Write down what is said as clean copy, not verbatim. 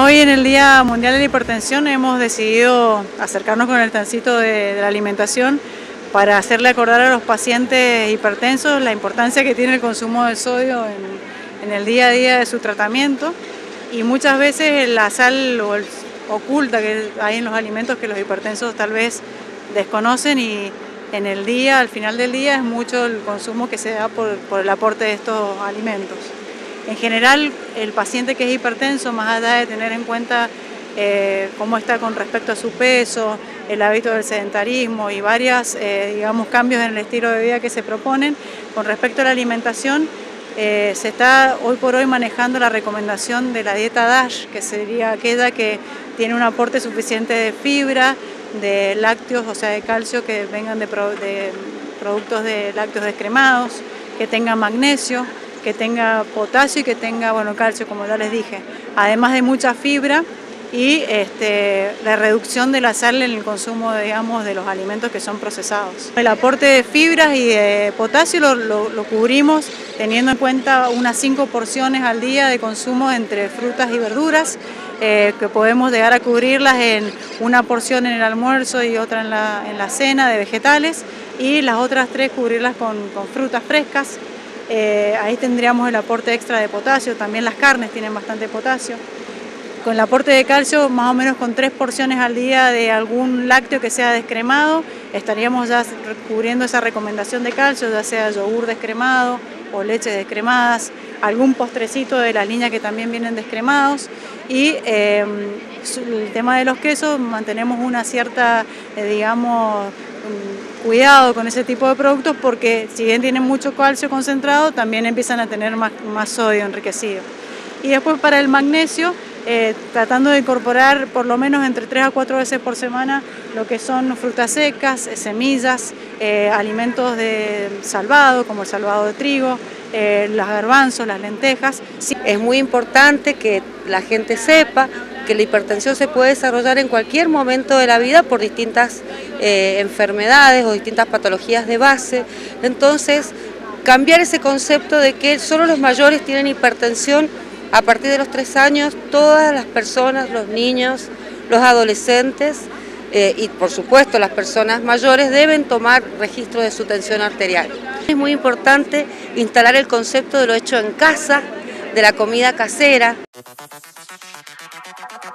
Hoy en el Día Mundial de la Hipertensión hemos decidido acercarnos con el trencito de la alimentación para hacerle acordar a los pacientes hipertensos la importancia que tiene el consumo de sodio en el día a día de su tratamiento, y muchas veces la sal oculta que hay en los alimentos que los hipertensos tal vez desconocen, y en el día, al final del día, es mucho el consumo que se da por el aporte de estos alimentos. En general, el paciente que es hipertenso, más allá de tener en cuenta cómo está con respecto a su peso, el hábito del sedentarismo y varios cambios en el estilo de vida que se proponen, con respecto a la alimentación, se está hoy por hoy manejando la recomendación de la dieta DASH, que sería aquella que tiene un aporte suficiente de fibra, de lácteos, o sea de calcio, que vengan de productos de lácteos descremados, que tenga magnesio, que tenga potasio y que tenga, bueno, calcio, como ya les dije, además de mucha fibra y la reducción de la sal en el consumo, digamos, de los alimentos que son procesados. El aporte de fibras y de potasio lo cubrimos teniendo en cuenta unas 5 porciones al día de consumo entre frutas y verduras, que podemos llegar a cubrirlas en una porción en el almuerzo y otra en la cena de vegetales, y las otras 3 cubrirlas con frutas frescas. Ahí tendríamos el aporte extra de potasio, también las carnes tienen bastante potasio. Con el aporte de calcio, más o menos con 3 porciones al día de algún lácteo que sea descremado, estaríamos ya cubriendo esa recomendación de calcio, ya sea yogur descremado o leches descremadas, algún postrecito de las líneas que también vienen descremados, y el tema de los quesos, mantenemos una cierta, digamos, cuidado con ese tipo de productos, porque si bien tienen mucho calcio concentrado, también empiezan a tener más sodio enriquecido. Y después para el magnesio, tratando de incorporar por lo menos entre 3 a 4 veces por semana lo que son frutas secas, semillas, alimentos de salvado, como el salvado de trigo, los garbanzos, las lentejas. Es muy importante que la gente sepa que la hipertensión se puede desarrollar en cualquier momento de la vida por distintas enfermedades o distintas patologías de base. Entonces, cambiar ese concepto de que solo los mayores tienen hipertensión. A partir de los 3 años, todas las personas, los niños, los adolescentes y por supuesto las personas mayores deben tomar registro de su tensión arterial. Es muy importante instalar el concepto de lo hecho en casa, de la comida casera.